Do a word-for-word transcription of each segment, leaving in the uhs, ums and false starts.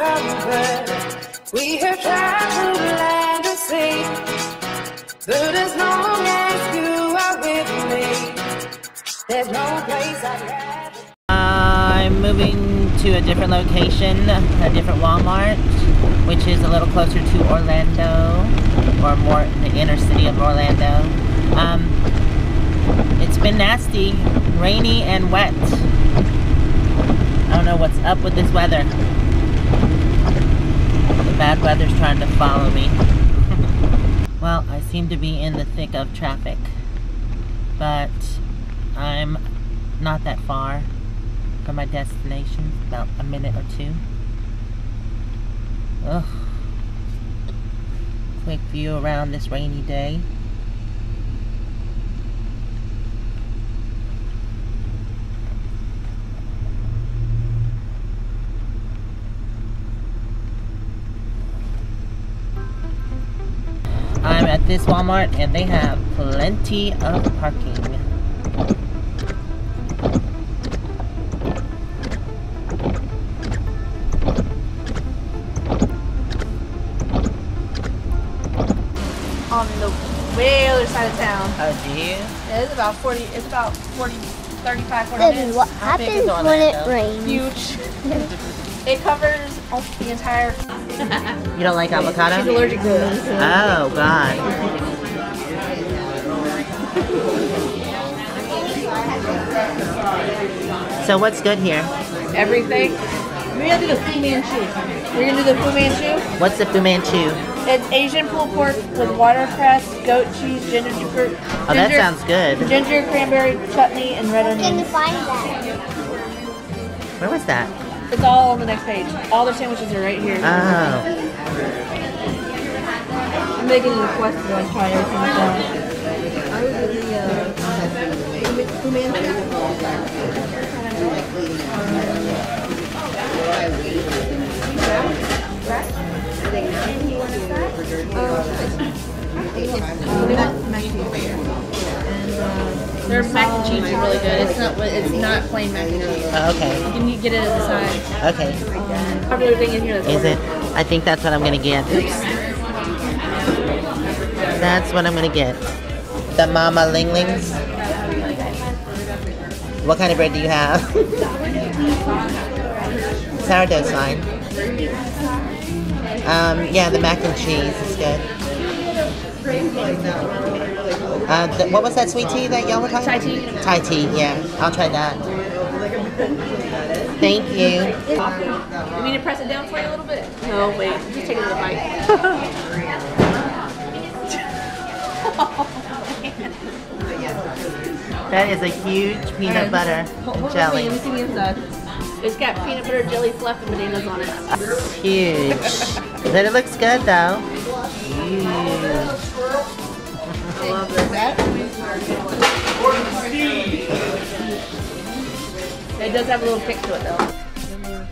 comfort. We have tried through the land and sea, but as long as you are with me, there's no place I'd rather. I'm moving to a different location, a different Walmart, which is a little closer to Orlando, or more the inner city of Orlando. Um, it's been nasty, rainy and wet. I don't know what's up with this weather. The bad weather's trying to follow me. Well, I seem to be in the thick of traffic, but I'm not that far from my destination, about a minute or two. Ugh. Quick view around this rainy day. I'm at this Walmart and they have plenty of parking. On the way other side of town. Oh, do you? Yeah, it's about forty. It's about forty, thirty-five, forty minutes. This is what happens when it rains. Huge. It covers the entire. You don't like avocado? She's allergic to it. Oh God. So what's good here? Everything. We're gonna do the Fu Manchu. We're gonna do the Fu Manchu. What's the Fu Manchu? It's Asian pulled pork with watercress, goat cheese, ginger, ginger. Oh, that sounds good. Ginger, cranberry, chutney, and red onion. Can you find that? Where was that? It's all on the next page. All their sandwiches are right here. Oh. I'm making a request to like try everything like that. I would do the uh, Fu Manchu. Their mac and cheese is really good. It's not it's not plain mac and cheese. Oh, okay. You can get it as a side. Okay. Um, popular thing in here is ordered. It? I think that's what I'm gonna get. Oops. That's what I'm gonna get. The Mama Linglings. What kind of bread do you have? Sourdough's fine. Um, yeah, the mac and cheese is good. Uh, the, what was that sweet tea that y'all were talking about? Thai tea. Thai tea, yeah. I'll try that. Thank you. You need to press it down for you a little bit? No, wait. Just take a little bite. That is a huge peanut butter and jelly. Let me see the inside. It's got peanut butter, jelly, fluff, and bananas on it. It's huge. But it looks good though. Huge. I love that. It does have a little kick to it though.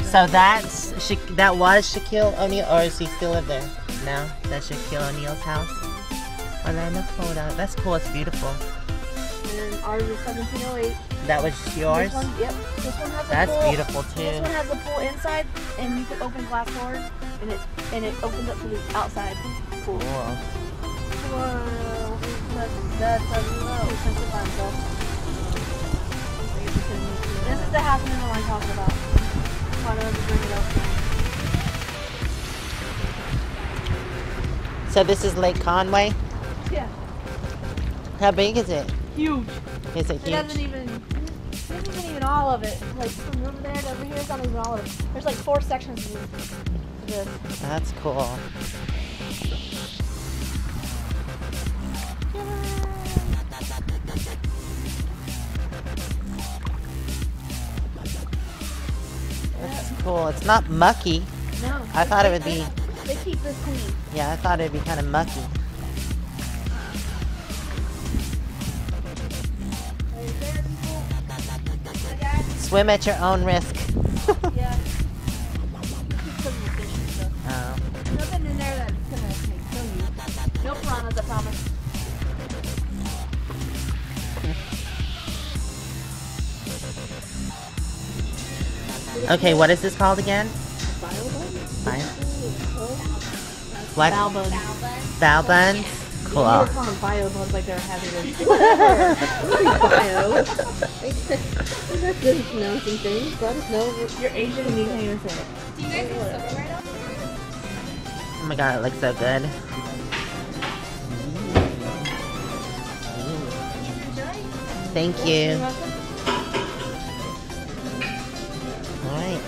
So that's, that was Shaquille O'Neal, or is he still live there? No, that's Shaquille O'Neal's house. Orlando, Florida. That's cool, it's beautiful. And then ours is seventeen oh eight. That was yours? This one, yep. This one has a That's pool. beautiful too. This one has a pool inside and you can open glass doors and it and it opens up to the outside pool. Cool. Whoa. That's a This is the half minute I'm talking about. Why don't you bring it up? So this is Lake Conway? Yeah. How big is it? Huge. Is it huge? It doesn't even, it isn't even all of it. Like from over there to over here, it's not even all of it. There's like four sections of this. That's cool. That's cool. It's not mucky. No. I thought it would be. They keep this clean. Yeah, I thought it would be kind of mucky. Swim at your own risk. Yeah. um, Nothing in there that's gonna kill you. No piranhas, I promise. Okay, what is this called again? fire? What? Bow buns. Bow buns? Cool. You were calling bio buns like they were having a bio. These are good at pronouncing things. Let us know. You're Asian and you can't even say it. Do you guys have soda right now? Oh my god, it looks so good. Thank you. Alright.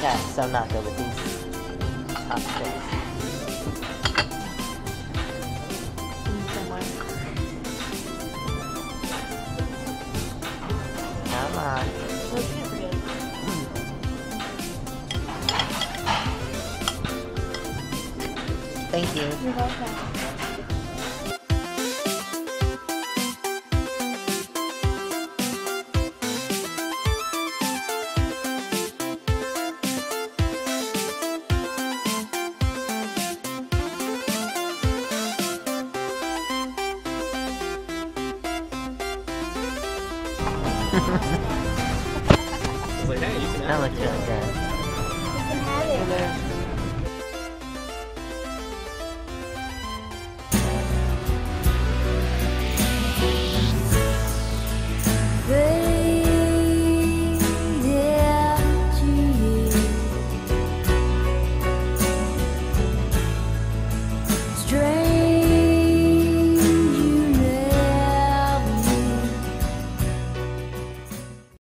That's so not good with these chopsticks. Come on. Thank you. You're welcome. Like, hey, you can that looks really good.